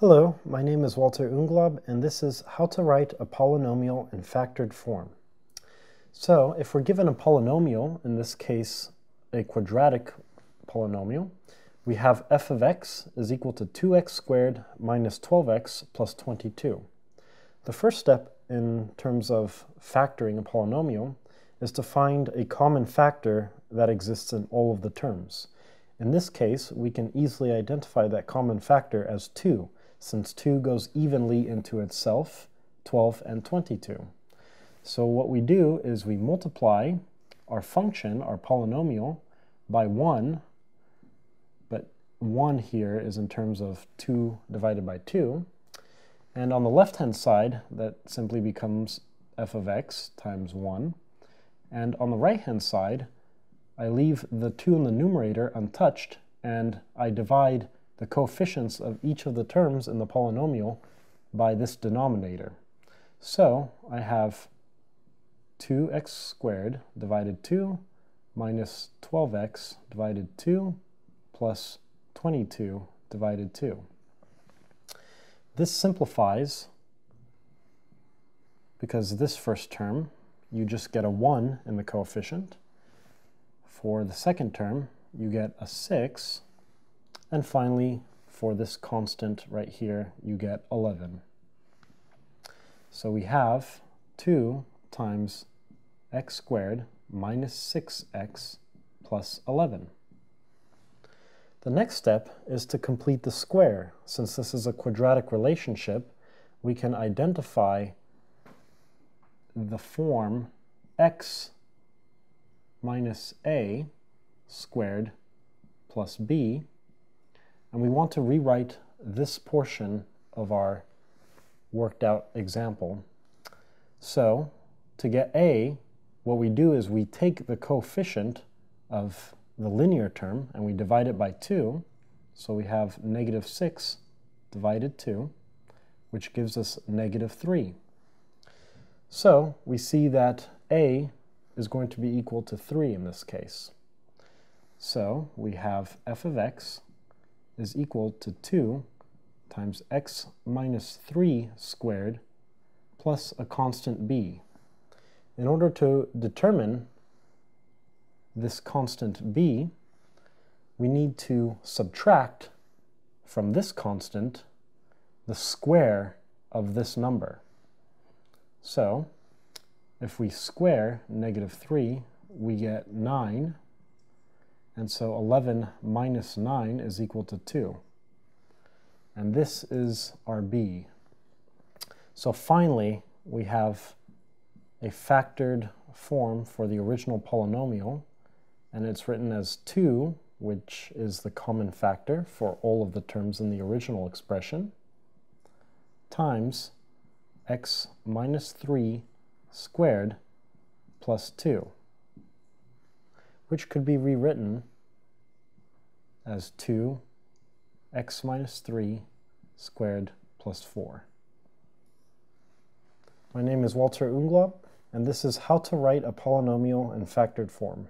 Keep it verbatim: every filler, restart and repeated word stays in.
Hello, my name is Walter Unglaub, and this is how to write a polynomial in factored form. So, if we're given a polynomial, in this case a quadratic polynomial, we have f of x is equal to two x squared minus twelve x plus twenty-two. The first step in terms of factoring a polynomial is to find a common factor that exists in all of the terms. In this case, we can easily identify that common factor as two, since two goes evenly into itself, twelve and twenty-two. So what we do is we multiply our function, our polynomial, by one, but one here is in terms of two divided by two, and on the left-hand side that simply becomes f of x times one, and on the right-hand side I leave the two in the numerator untouched, and I divide the coefficients of each of the terms in the polynomial by this denominator. So I have two x squared divided two minus twelve x divided two plus twenty-two divided two. This simplifies because this first term you just get a one in the coefficient. For the second term you get a six. And finally, for this constant right here, you get eleven. So we have two times x squared minus six x plus eleven. The next step is to complete the square. Since this is a quadratic relationship, we can identify the form x minus a squared plus b, and we want to rewrite this portion of our worked out example. So to get a, what we do is we take the coefficient of the linear term and we divide it by two, so we have negative six divided two, which gives us negative three. So we see that a is going to be equal to three in this case. So we have f of x is equal to two times x minus three squared plus a constant b. In order to determine this constant b, we need to subtract from this constant the square of this number. So if we square negative three, we get nine. And so eleven minus nine is equal to two. And this is our b. So finally, we have a factored form for the original polynomial, and it's written as two, which is the common factor for all of the terms in the original expression, times x minus three squared plus two, which could be rewritten as two x minus three squared plus four. My name is Walter Unglaub, and this is how to write a polynomial in factored form.